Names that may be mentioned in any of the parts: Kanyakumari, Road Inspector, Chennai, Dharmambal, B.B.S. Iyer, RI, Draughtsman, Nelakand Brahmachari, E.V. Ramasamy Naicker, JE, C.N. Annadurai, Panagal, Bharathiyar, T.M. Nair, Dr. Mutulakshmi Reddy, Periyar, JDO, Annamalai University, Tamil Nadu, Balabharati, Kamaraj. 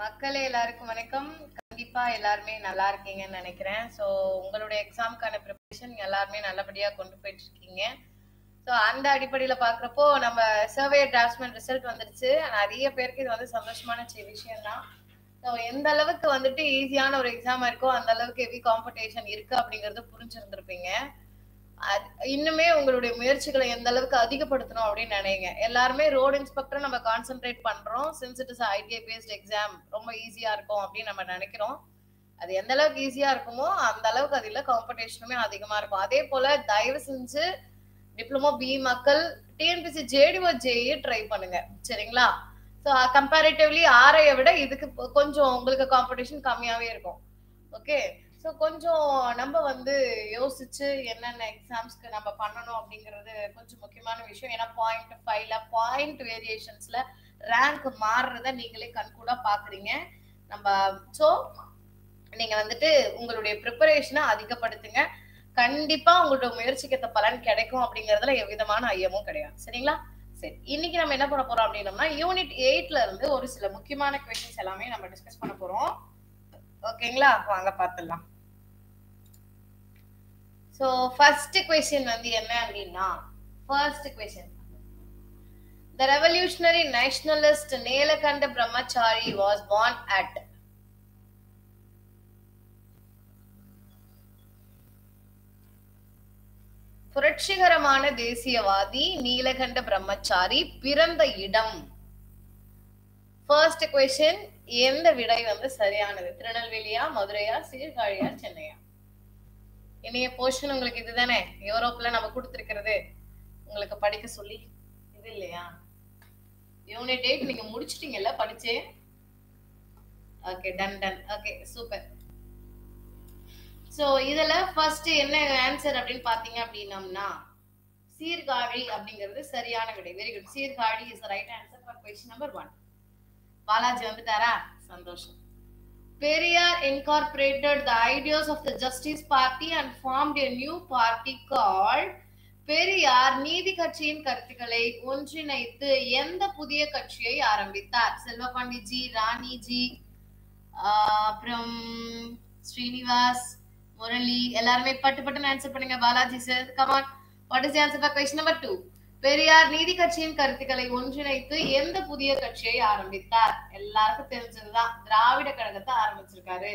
மக்களே எல்லாருக்கும் வணக்கம். கண்டிப்பா எல்லாருமே நல்லா இருக்கீங்கன்னு நினைக்கிறேன். ஸோ உங்களுடைய எக்ஸாமுக்கான ப்ரிப்பரேஷன் எல்லாருமே நல்லபடியா கொண்டு போயிட்டு இருக்கீங்க. ஸோ அந்த அடிப்படையில பாக்குறப்போ நம்ம சர்வே டிராஃப்ட்ஸ்மேன் ரிசல்ட் வந்துருச்சு. நிறைய பேருக்கு இது வந்து சந்தோஷமான விஷயம் தான். ஸோ எந்த அளவுக்கு வந்துட்டு ஈஸியான ஒரு எக்ஸாமா இருக்கோ அந்த அளவுக்கு ஹெவி காம்படிஷன் இருக்கு அப்படிங்கறது புரிஞ்சிருந்திருப்பீங்க. இன்னுமே உங்களுடைய முயற்சிகளை எந்த அளவுக்கு அதிகப்படுத்தணும் அப்படின்னு நினைங்க. எல்லாருமே ரோடு இன்ஸ்பெக்டர் நம்ம கான்சென்ட்ரேட் பண்றோம். Since it is ITI based exam ரொம்ப ஈஸியா இருக்கும் அப்படின்னு நம்ம நினைக்கிறோம். அது எந்த அளவுக்கு ஈஸியா இருக்குமோ அந்த அளவுக்கு அதுல காம்படிஷனுமே அதிகமா இருக்கும். அதே போல தயவு செஞ்சு டிப்ளமோ பி மக்கள் டிஎன்பிசி JDO JE ட்ரை பண்ணுங்க, சரிங்களா? ஸோ கம்பேரிட்டிவ்லி RI விட இதுக்கு கொஞ்சம் உங்களுக்கு காம்படிஷன் கம்மியாவே இருக்கும். ஓகே, ஸோ கொஞ்சம் நம்ம வந்து யோசிச்சு என்னென்ன எக்ஸாம்ஸ்க்கு நம்ம பண்ணணும் அப்படிங்கிறது கொஞ்சம் முக்கியமான விஷயம். ஏன்னா 0.5ல பாயிண்ட் வேரியேஷன்ஸ்ல ரேங்க் மாறுறத நீங்களே கண்கூடா பாக்குறீங்க நம்ம. ஸோ நீங்க வந்துட்டு உங்களுடைய ப்ரிப்பரேஷனை அதிகப்படுத்துங்க. கண்டிப்பா உங்களோட முயற்சிக்கு ஏற்ற பலன் கிடைக்கும் அப்படிங்கறதுல எவ்விதமான ஐயமும் கிடையாது, சரிங்களா? சரி, இன்னைக்கு நம்ம என்ன பண்ண போறோம் அப்படின்னம்னா Unit 8ல இருந்து ஒரு சில முக்கியமான குவெஸ்டின்ஸ் எல்லாமே நம்ம டிஸ்கஸ் பண்ண போறோம். ஓகேங்களா, வாங்க பாத்துடலாம். So first question வந்து என்ன அப்படின்னா, first question, the revolutionary nationalist Nelakand Brahmachari was born at. புரட்சிகரமான தேசியவாதி நீலகண்ட பிரம்மச்சாரி பிறந்த இடம். ஃபர்ஸ்ட் question, எந்த விடை வந்து சரியானது? திருநெல்வேலியா, மதுரையா, சீர்காழியா, சென்னையா? இனிய போர்ஷன் உங்களுக்கு இதுதானே, யூரோப்ல நம்ம கொடுத்துருக்கிறது உங்களுக்கு படிக்க சொல்லி இது இல்லையா? Unit 8 நீங்க முடிச்சிட்டீங்கல்ல படிச்சு? Okay, done. Okay, super. So இதுல ஃபர்ஸ்ட் என்ன ஆன்சர் அப்படின்னு பாத்தீங்க அப்படின்னம்னா சீர்காழி அப்படிங்கிறது சரியான விடை. Very good, Sirkazhi is the right answer for question number 1. Balaji வந்துட்டாரா, சந்தோஷம். Periyar incorporated the ideas of the Justice Party and formed a new party called Periyar நீதி கட்சியின் கருத்துக்களை ஒன்றிணைத்து எந்த புதிய கட்சியை ஆரம்பித்தார்? செல்வபாண்டிஜி, ராணிஜி, அப்புறம் ஸ்ரீனிவாஸ், முரளி, எல்லாருமே பட்டு ஆன்சர் பண்ணுங்க. Balaji sir, come on, what is the answer for question number 2? Periyar நீதி கட்சியின் கருத்துக்களை ஒன்றிணைத்து எந்த புதிய கட்சியை ஆரம்பித்தார்? எல்லாருக்கும் தெரிஞ்சதுதான், திராவிட கழகத்தை ஆரம்பிச்சிருக்காரு.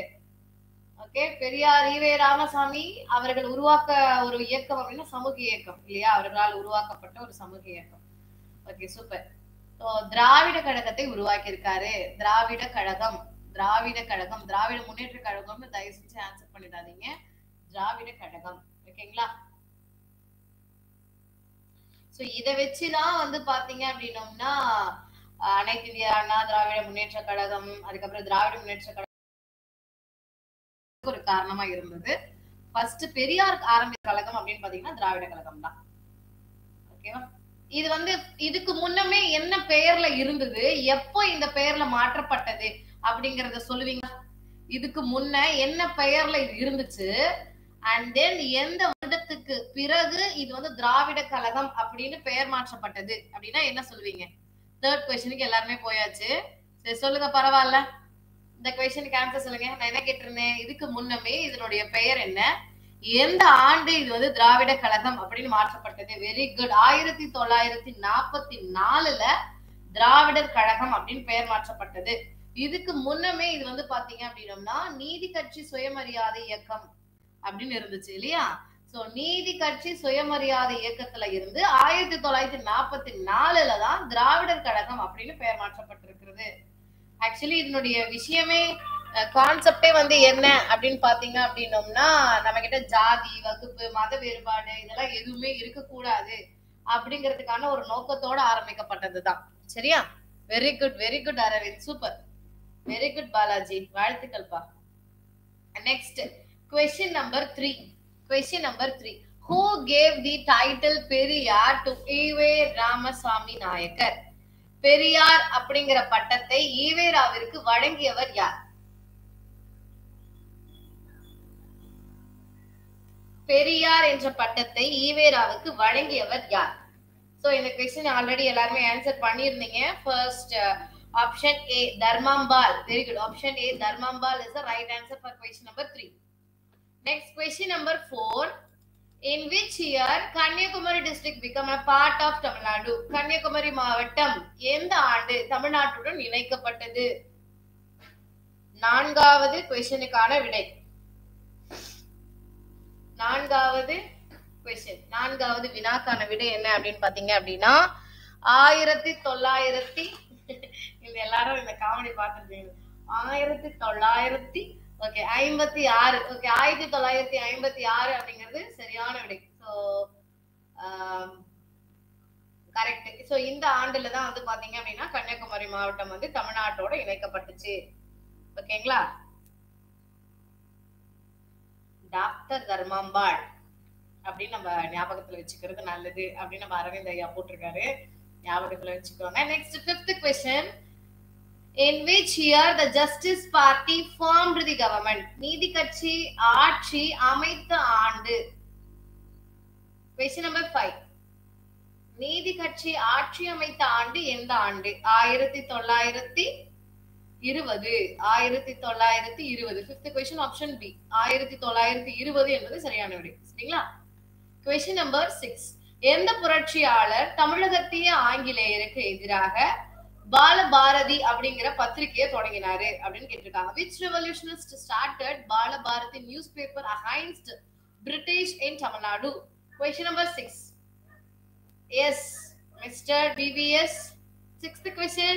ஓகே, பெரியார் ஈவே ராமசாமி அவர்கள் உருவாக்க ஒரு இயக்கம் அப்படின்னா சமூக இயக்கம் இல்லையா? அவர்களால் உருவாக்கப்பட்ட ஒரு சமூக இயக்கம். Okay, super. திராவிட கழகத்தை உருவாக்கியிருக்காரு. திராவிட கழகம், திராவிட கழகம், திராவிட முன்னேற்ற கழகம்னு தயவு செஞ்சு ஆன்சர் பண்ணிடாதீங்க, திராவிட கழகம். ஓகேங்களா? ஸோ இதை வச்சுதான் வந்து பாத்தீங்க அப்படின்னோம்னா அனைத்து இந்திய அண்ணா திராவிட முன்னேற்ற கழகம், அதுக்கப்புறம் திராவிட முன்னேற்ற கழகம் ஒரு காரணமா இருந்தது. ஃபர்ஸ்ட் பெரியார் ஆரம்பித்த கழகம் அப்படின்னு பாத்தீங்கன்னா திராவிட கழகம் தான். ஓகேவா? இது வந்து இதுக்கு முன்னமே என்ன பெயர்ல இருந்தது, எப்போ இந்த பெயர்ல மாற்றப்பட்டது அப்படிங்கறத சொல்லுவீங்க? இதுக்கு முன்ன என்ன பெயர்ல இருந்துச்சு, அண்ட் தென் எந்த வருடத்துக்கு பிறகு இது வந்து திராவிட கழகம் அப்படின்னு பெயர் மாற்றப்பட்டது அப்படின்னா என்ன சொல்லுவீங்க? தேர்ட் குவெஸ்டனுக்கு எல்லாருமே போயாச்சு. சரி சொல்லுங்க, பரவாயில்ல, இந்த குவெஸ்டனுக்கு ஆன்சர் சொல்லுங்க. நான் என்ன கேட்டிருந்தேன், இதுக்கு முன்னமே இதனுடைய பெயர் என்ன, எந்த ஆண்டு இது வந்து திராவிட கழகம் அப்படின்னு மாற்றப்பட்டது? வெரி குட், 1944 திராவிடர் கழகம் அப்படின்னு பெயர் மாற்றப்பட்டது. இதுக்கு முன்னமே இது வந்து பாத்தீங்க அப்படின்னோம்னா நீதி கட்சி சுயமரியாதை இயக்கம் அப்படின்னு இருந்துச்சு இல்லையா? சோ நீதி கட்சி சுயமரியாதை இயக்கத்துல இருந்து 1944 தான் திராவிடர் கழகம் அப்படின்னு பெயர் மாற்றப்பட்டிருக்கிறது. ஆக்சுவலி இதனுடைய விஷயமே கான்செப்டே வந்து என்ன அப்படின்னு பாத்தீங்க அப்படின்னோம்னா நம்ம கிட்ட ஜாதி, வகுப்பு, மத வேறுபாடு இதெல்லாம் எதுவுமே இருக்கக்கூடாது அப்படிங்கிறதுக்கான ஒரு நோக்கத்தோட ஆரம்பிக்கப்பட்டதுதான், சரியா? Very good, very good Aravind, super, very good Balaji, வாழ்த்துக்கள்பா. Next question number 3. question number 3, who gave the title Periyar to E.V. Ramasamy Naicker? Periyar அப்படிங்கற பட்டத்தை ஈவே ராவிற்கு வழங்கியவர் யார்? பெரியார் என்ற பட்டத்தை ஈவே ராவுக்கு வழங்கியவர் யார்? சோ இந்த क्वेश्चन ஆல்ரெடி எல்லாரும் ஆன்சர் பண்ணிருந்தீங்க. First Option A, Dharmambal. Very good. Option A, Dharmambal is the right answer for question number 3. Next, question number 4. In which year Kanyakumari district became a part of Tamil Nadu? Kanyakumari Mavattam. Yendha Aandu Tamil Naduudan inaikkapattadu. Naangavathu question kaana vidai. Naangavathu question. Naangavathu vina kaana vidai enna appdinu pathinga appdina 1900 இல்ல எல்லாரும் இந்த comedy பாத்துட்டீங்க 1956 அப்படிங்கிறது சரியான விடை. So correct. So இந்த ஆண்டுல தான் வந்து பாத்தீங்க அப்படினா கன்னியாகுமரி மாவட்டம் வந்து தமிழ்நாட்டோட இணைக்கப்பட்டுச்சு. ஓகேங்களா? டாக்டர் தர்மம்பாள் அப்படி நம்ம ஞாபகத்துல வச்சுக்கிறது நல்லது அப்படி நம்ம அரவிந்த் ஐயா போட்டிருக்காரு. Next, 5th question. In which year the Justice Party formed the government? Neethi Katchi, Aatchi, Amaitha Aandu. Question number 5. Neethi Katchi, Aatchi, Amaitha Aandu, Endha Aandu? 1920. 5th question, option B. 1920 என்பது சரியான விடை. சரிங்களா? Question number 6. எந்த புரட்சியாளர் தமிழகத்திய ஆங்கிலேயருக்கு எதிராக பாலபாரதி அப்படிங்கற பத்திரிகையை தொடங்கினாரு அப்படினு கேட்டிருக்காங்க. Which revolutionist started Balabharati newspaper against British in Tamil Nadu? Question number 6. Yes, Mr. B.B.S. 6th question.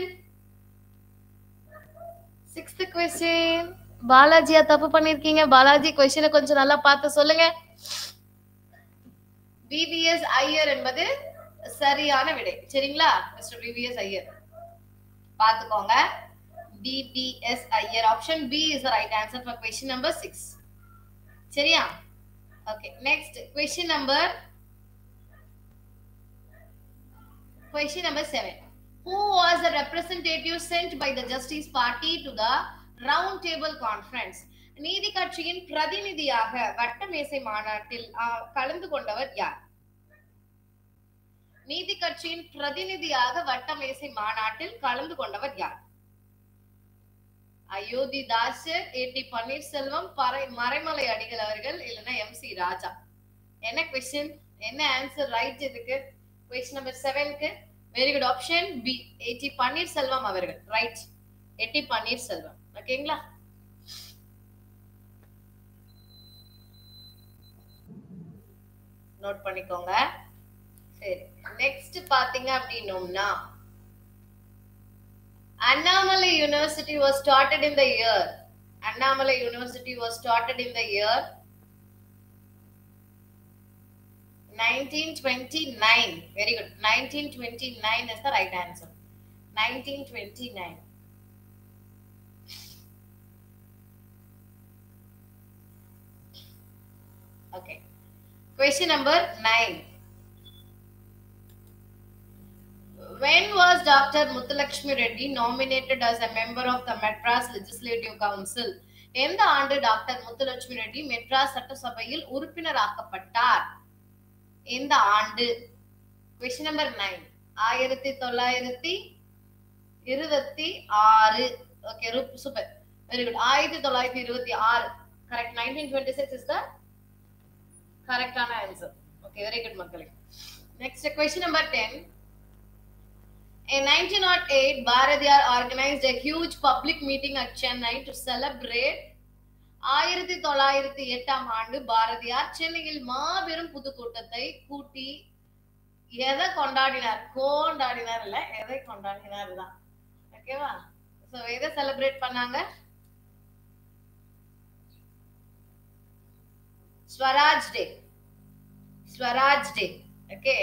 6th question. Balaji தப்பு பண்ணிருக்கீங்க. பாலாஜி क्वेश्चन கொஞ்சம் நல்லா பார்த்து சொல்லுங்க. B.B.S. Iyer என்பது சரியான விடை. சரிங்களா? Mr. B.B.S. Iyer. பார்த்துக்கோங்க. B.B.S. Iyer. Option B is the right answer for question number 6. சரியா? Okay. Next, question number 7. Who was the representative sent by the Justice Party to the Round Table Conference? நீதி கட்சியின் பிரதிநிதியாக வட்டமேசை மாநாட்டில் கலந்து கொண்டவர் யார்? நீதி கட்சியின் பிரதிநிதியாக வட்டமேசை மாநாட்டில் கலந்து கொண்டவர் யார்? அயோத்தி தாசர், ஏடி பன்னீர்செல்வம், மறைமலை அடிகள் அவர்கள், இல்லனா எம்சி ராஜா. என்ன क्वेश्चन? என்ன ஆன்சர் ரைட் இதுக்கு? क्वेश्चन நம்பர் 7 க்கு வெரி குட். ஆப்ஷன் பி, ஏடி பன்னீர்செல்வம் அவர்கள். ரைட், ஏடி பன்னீர்செல்வம். ஓகேங்களா? நோட் பண்ணிக்கோங்க. சரி, நெக்ஸ்ட் பாத்தீங்க அப்படினோம்னா Annamalai university was started in the year. Annamalai university was started in the year 1929. Very good. 1929 is the right answer. 1929. Okay. Question number 9. When was Dr. Mutulakshmi Reddy nominated as a member of the Madras Legislative Council? In the year Dr. Mutulakshmi Reddy Madras Satta Sabayil urupinarakkapattar. In the year. Question number 9. 1926. Okay, super. Very good. 1926. Correct. 1926 is the correct answer. Okay, very good, Makkale. Next, question number 10. In 1908, Bharathiyar organized a huge public meeting at Chennai to celebrate 1908 ஆண்டு பாரதியார் சென்னையில் மாபெரும் பொதுக்கூட்டத்தை கூட்டி எதை கொண்டாடினார்? கொண்டாடினார் இல்ல, எதை கொண்டாடினார் தான். ஓகேவா? சோ எதை செலிப்ரேட் பண்ணாங்க? Swaraj Day. Swaraj Day. Okay.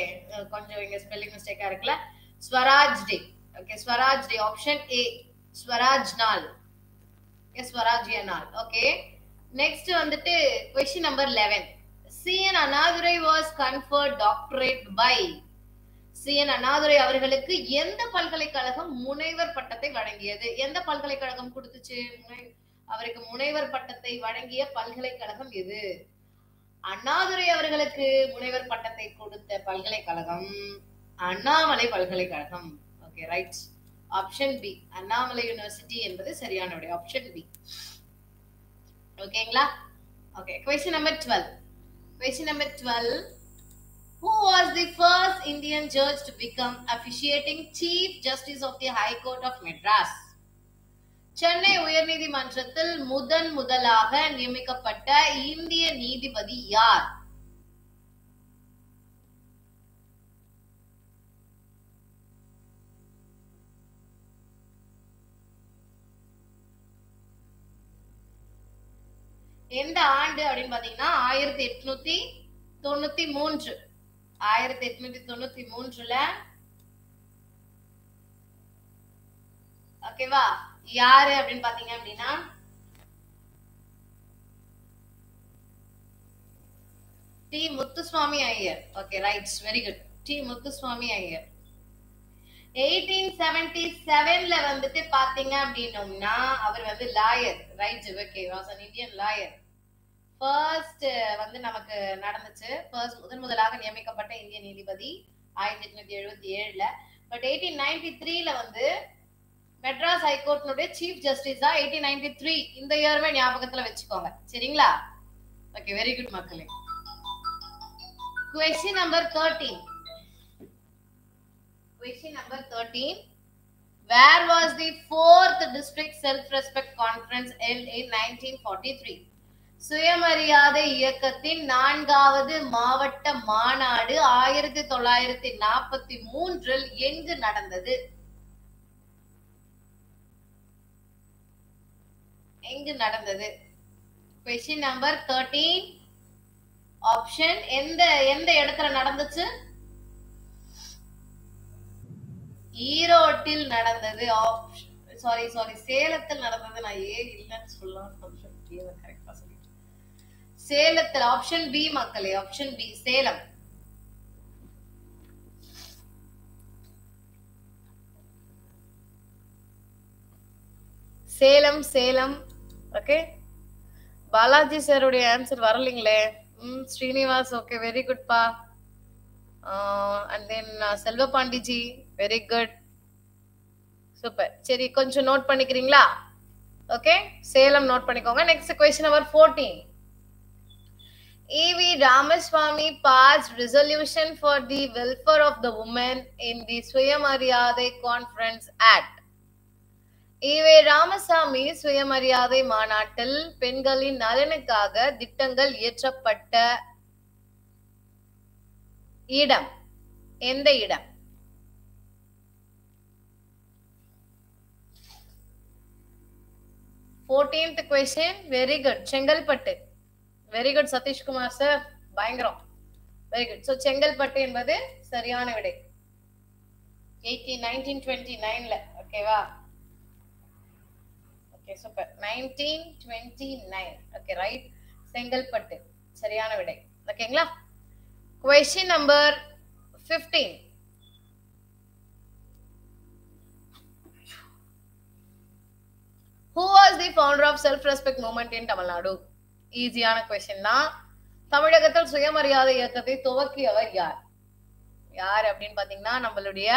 Konjam inga spelling mistake a irukla. Swaraj Day. Okay. Swaraj Day. Option A. Swaraj Naal. Okay. Swarajya Naal. Okay. Next vandute question number 11. C.N. Annadurai was conferred doctorate by C.N. Annadurai avargalukku endha பல்கலைக்கழகம் முனைவர் பட்டத்தை வழங்கியது? எந்த பல்கலைக்கழகம் கொடுத்துச்சு அவருக்கு முனைவர் பட்டத்தை வழங்கிய பல்கலைக்கழகம் எது? அண்ணாதுரை அவர்களுக்கு முனைவர் பட்டத்தை கொடுத்த பல்கலைக்கழகம் அண்ணாமலை பல்கலைக்கழகம். Okay, right. Option B. Annamalai University என்பது சரியானது. Option B. ஓகேங்களா? Okay. Question number 12. Question number 12. Who was the first Indian judge to become officiating Chief Justice of the High Court of Madras? Chennai உயர்நீதிமன்றத்தில் முதன் முதலாக நியமிக்கப்பட்ட இந்திய நீதிபதி யார்? எந்த ஆண்டு அப்படின்னு பாத்தீங்கன்னா 1893. 1893ல ஓகேவா யாரு அப்படின்னு பாத்தீங்க அப்படின்னா T Muthuswamy Iyer. Okay right, very good. T Muthuswamy Iyer 1877ல வந்துட்டு பாத்தீங்க அப்படின்னோம்னா அவர் வந்து lawyer. Right, okay, was an Indian lawyer. First வந்து நமக்கு நடந்துச்சு, ஃபர்ஸ்ட் முதன் முதலாக நியமிக்கப்பட்ட இந்திய நீதிபதி 1877ல. பட் 1893ல வந்து மெட்ராஸ் ஹைகோர்ட்னுடைய சீஃப் ஜஸ்டிஸா 1893 இந்த இயர்மே ஞாபகத்துல வச்சுக்கோங்க, சரிங்களா? ஓகே, வெரி குட் மக்களே. Question number 13. Question number 13. Where was the 4th District Self-Respect Conference held in 1943? சுயமரியாதை இயக்கத்தின் 4வது மாவட்ட மாநாடு 1943ல் எங்கு நடந்தது? எங்கு நடந்தது? Question number 13. Option எந்த இடத்துல நடந்துச்சு? ஈரோட்டில் நடந்தது. சாரி சாரி சேலத்தில் நடந்தது. நான் ஏன் இல்லன்னு சொல்லலாம், கரெக்டா சொல்லிட்டேன். சேலத்தில். ஆப்ஷன் பி மக்களே, option B Salem. Salem Salem. Okay Balaji சாருடைய ஆன்சர் வரலீங்களே. ஸ்ரீனிவாஸ், ஓகே வெரி குட்பா. அண்ட் தென் செல்வபாண்டிஜி, வெரி குட், சூப்பர். சரி, கொஞ்சம் நோட் பண்ணிக்கிறீங்களா? ஓகே, சேலம் நோட் பண்ணிக்கோங்க. Next question number 14. E.V. Ramasamy passed resolution for the welfare of the women in the Swayamariyadai Conference Act. E.V. Ramasamy சுயமரியாதை மாநாட்டில் பெண்களின் நலனுக்காக திட்டங்கள் இயற்றப்பட்ட இடம் எந்த இடம்? Fourteenth question, very good. Chengalpattu, very good Satishkumar sir, பயங்கரம், very good. So செங்கல்பட்டு என்பது சரியான விடை. 1929ல. ஓகேவா? Okay super, 1929. Okay right, Chengalpattu சரியான விடை. ஓகேங்களா? Question number 15. Who was the founder of self-respect movement in Tamil Nadu? ஈஸியான கொஸ்டின் தான். தமிழகத்தில் சுயமரியாதை இயக்கத்தை துவக்கியவர் யார்? யார் அப்படின்னு பாத்தீங்கன்னா நம்மளுடைய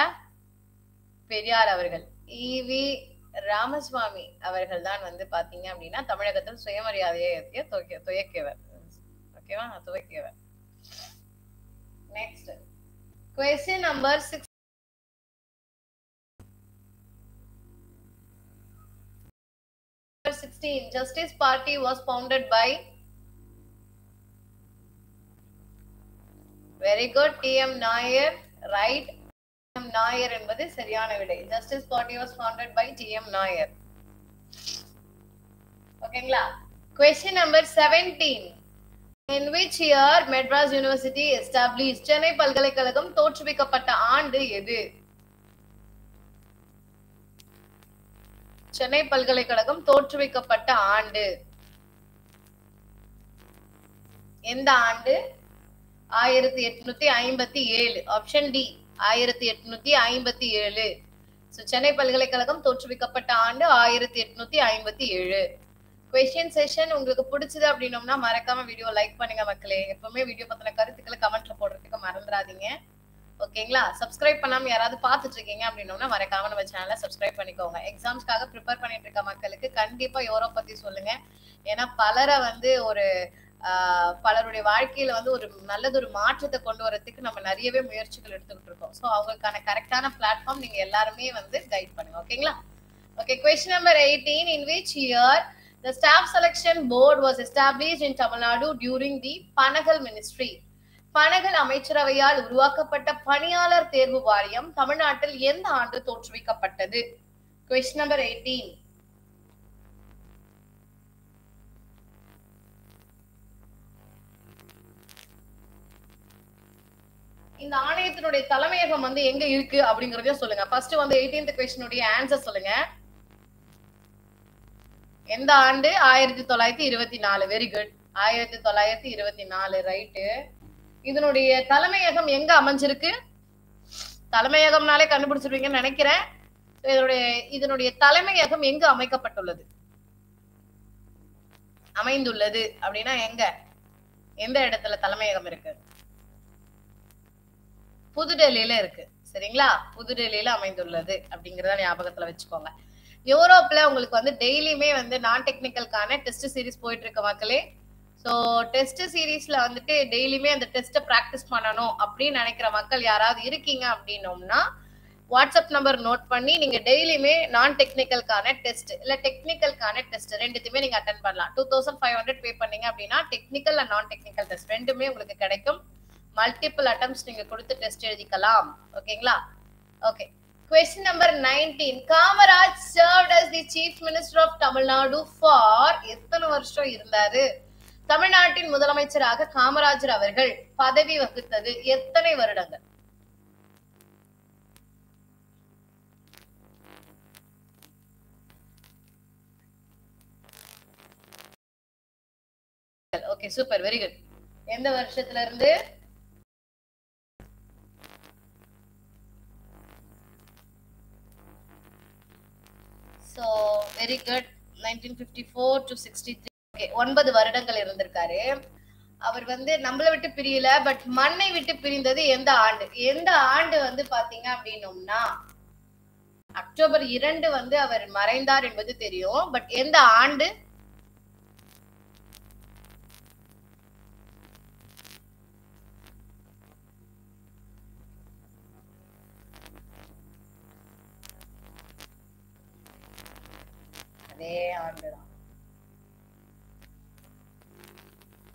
பெரியார் அவர்கள். E.V. ராமசுவாமி அவர்கள் தான் வந்து பாத்தீங்க அப்படின்னா தமிழகத்தில் சுயமரியாதை இயக்கத்தை துவக்கியவர். ஓகேவா, துவக்கியவர். Next question number 6. Justice Party was founded by, very good, T.M. Nair, right? T.M. Nair என்பது சரியான விடை. Justice Party was founded by T.M. Nair. ஓகேங்களா? Question number 17. In which year Madras University established? Chennai பல்கலைக்கழகம் தோற்றுவிக்கப்பட்ட ஆண்டு எது? சென்னை பல்கலைக்கழகம் தோற்றுவிக்கப்பட்ட ஆண்டு எந்த ஆண்டு? 1857. Option D 1857. சென்னை பல்கலைக்கழகம் தோற்றுவிக்கப்பட்ட ஆண்டு 1857. கொஸ்டின் செஷன் உங்களுக்கு பிடிச்சது அப்படின்னோம்னா மறக்காம வீடியோ லைக் பண்ணுங்க மக்களே. எப்பவுமே வீடியோ பத்தின கருத்துக்களை கமெண்ட்ல போடுறதுக்கு மறந்துடாதீங்க. ஓகேங்களா சப்ஸ்கிரைப் பண்ணாம யாராவது பார்த்துட்டு இருக்கீங்க அப்படினோம்னா மறக்காம நம்ம சேனலை சப்ஸ்கிரைப் பண்ணிக்கோங்க एग्जाम्सக்காக प्रिபெயர் பண்ணிட்டு இருக்க மக்களுக்கு கண்டிப்பா யூரோப் பத்தி சொல்லுங்க ஏனா பலரை வந்து ஒரு பலருடைய வாழ்க்கையில வந்து ஒரு நல்லது ஒரு மாற்றத்தை கொண்டு வரதுக்கு நம்ம நிறையவே முயற்சிகள் எடுத்துக்கிட்டு இருக்கோம் சோ அவங்களுக்கான கரெக்ட்டான பிளாட்ஃபார்ம் நீங்க எல்லாரும் வந்து கைட் பண்ணுங்க ஓகேங்களா Okay, question number 18. In which year the staff selection board was established in Tamil Nadu during the Panagal ministry? Panagal அமைச்சரவையால் உருவாக்கப்பட்ட பணியாளர் தேர்வு வாரியம் தமிழ்நாட்டில் எந்த ஆண்டு தோற்றுவிக்கப்பட்டது? Question number 18. இந்த ஆணையத்தினுடைய தலைமையகம் வந்து எங்க இருக்கு அப்படிங்கறத சொல்லுங்க. First வந்து 18th question உடைய answer சொல்லுங்க. எந்த ஆண்டு 1924 very good 1924 right இதனுடைய தலைமையகம் எங்க அமைஞ்சிருக்கு தலைமையகம்னாலே கண்டுபிடிச்சிடுவீங்கன்னு நினைக்கிறேன் இதனுடைய தலைமையகம் எங்க அமைக்கப்பட்டுள்ளது அமைந்துள்ளது அப்படினா எங்க எந்த இடத்துல தலைமையகம் இருக்கு புது டெல்லியில இருக்கு சரிங்களா புது டெல்லியில அமைந்துள்ளது அப்படிங்கறத ஞாபகத்துல வெச்சுக்கோங்க யூரோப்ல உங்களுக்கு வந்து டெய்லிமே வந்து நான் டெக்னிக்கல்கான டெஸ்ட் சீரிஸ் போயிட்டு இருக்க மக்களே சோ டெஸ்ட் சீரிஸ்ல வந்துட்டு டெய்லிமே அந்த டெஸ்ட பிராக்டீஸ் பண்ணனும் அப்படி நினைக்கிற மக்கள் யாராவது இருக்கீங்க அப்படினோம்னா வாட்ஸ்அப் நம்பர் நோட் பண்ணி நீங்க டெய்லிமே நான் டெக்னிக்கல்கான டெஸ்ட் இல்ல டெக்னிக்கல்கான டெஸ்ட் ரெண்டுதுமே நீங்க அட்டெண்ட் பண்ணலாம் 2500 பே பண்ணீங்க அப்படினா technical and non technical test ரெண்டுமே உங்களுக்கு கிடைக்கும் மல்டிபிள் அட்டெம்ப்ட்ஸ் நீங்க கொடுத்து டெஸ்ட் எழுதிக்கலாம் ஓகேங்களா okay Question number 19. Kamaraj served as the Chief Minister of Tamil Nadu for எத்தனை வருஷம் இருந்தாரு தமிழ்நாட்டின் முதலமைச்சராக காமராஜர் அவர்கள் பதவி வகித்தது எத்தனை வருடங்கள் Okay, super, very good. எந்த வருஷத்துல இருந்து So very good 1954 to 63 okay 9 வருடங்கள் இருந்திருக்காரு அவர் வந்து நம்மள விட்டு பிரியல பட் மண்ணை விட்டு பிரிந்தது எந்த ஆண்டு வந்து பாத்தீங்க அப்படினோம்னா அக்டோபர் 2 வந்து அவர் மறைந்தார் என்பது தெரியும் பட் எந்த ஆண்டு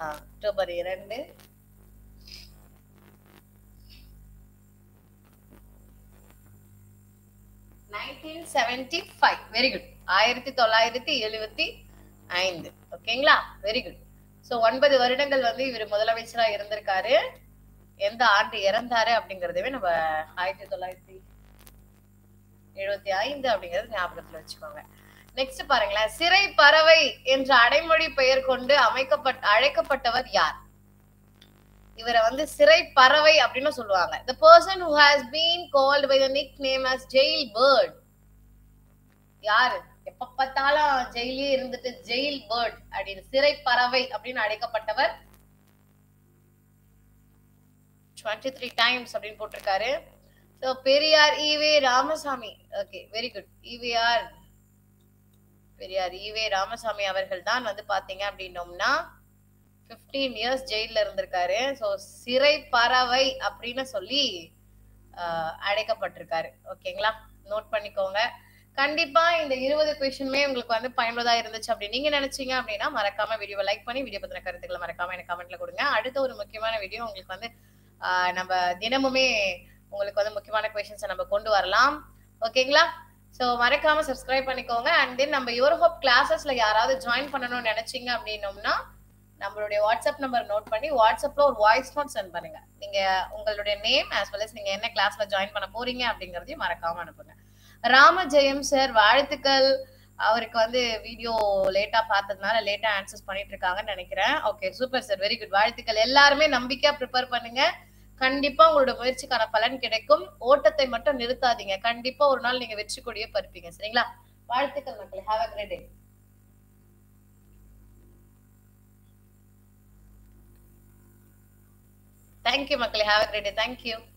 அக்டோபர் 2 1975 very good 1975 ஓகேங்களா very good சோ 9 வருடங்கள் வந்து இவர் முதலமைச்சரா இருந்திருக்காரு எந்த ஆண்டு இறந்தாரு அப்படிங்கறதவே நம்ம 1975 அப்படிங்கறது ஞாபகத்துல வச்சுக்கோங்க Next பாருங்களா சிறை பறவை என்ற அடைமொழி பெயர் கொண்டு அழைக்கப்பட்டவர் யார் இவரை வந்து சிறை பறவை அப்படினு சொல்வாங்க the person who has been called by the nickname as jail bird யார் எப்ப பார்த்தாலும் ஜெயிலே இருந்துட்டு jail bird அப்படின சிறை பறவை அப்படினு அழைக்கப்பட்டவர் 23 times அப்படினு போட்டுருக்காரு so Periyar E.V. Ramasamy okay very good E.V.R. Periyar E.V. Ramasamy அவர்கள் தான் வந்து பாத்தீங்க அப்படினோம்னா 15 years ஜெயில்ல இருந்திருக்காரு சோ சிறை பறவை அப்படினு சொல்லி அடைக்கப்பட்டிருக்காரு ஓகேங்களா நோட் பண்ணிக்கோங்க கண்டிப்பா இந்த 20 क्वेश्चनமே உங்களுக்கு வந்து பயனுள்ளதா இருந்துச்சு அப்படி நீங்க நினைச்சீங்க அப்படினா மறக்காம வீடியோவை லைக் பண்ணி வீடியோ பத்தின கருத்துக்களை மறக்காம எனக்கு கமெண்ட்ல கொடுங்க அடுத்த ஒரு முக்கியமான வீடியோ உங்களுக்கு வந்து நம்ம தினமுமே உங்களுக்கு வந்து முக்கியமான क्वेश्चंस நம்ம கொண்டு வரலாம் ஓகேங்களா So மறக்காம subscribe பண்ணிக்கோங்க and then நம்ம யூரோப் கிளாसेसல யாராவது ஜாயின் பண்ணனும் நினைச்சீங்க அப்படினோம்னா நம்மளுடைய வாட்ஸ்அப் நம்பர் நோட் பண்ணி வாட்ஸ்அப்ல ஒரு வாய்ஸ் நோட் சென்ட் பண்ணுங்க நீங்க உங்களுடைய நேம் as well as நீங்க என்ன கிளாஸ்ல ஜாயின் பண்ண போறீங்க அப்படிங்கறதையும் மறக்காம அனுப்புங்க ராமஜெயம் சார் வாழ்த்துக்கள் அவருக்கு வந்து வீடியோ லேட்டா பார்த்ததனால லேட்டா ஆன்சர்ஸ் பண்ணிட்டு இருக்காங்கன்னு நினைக்கிறேன் okay super sir very good வாழ்த்துக்கள் எல்லாரும் நம்பிக்கையா prepare பண்ணுங்க கண்டிப்பா உங்களோட முயற்சிக்கான பலன் கிடைக்கும் ஓட்டத்தை மட்டும் நிறுத்தாதீங்க கண்டிப்பா ஒரு நாள் நீங்க வெற்றி கொடியை பறிப்பீங்க சரிங்களா வாழ்த்துக்கள் மக்களே have a great day Thank you மக்களே have a great day Thank you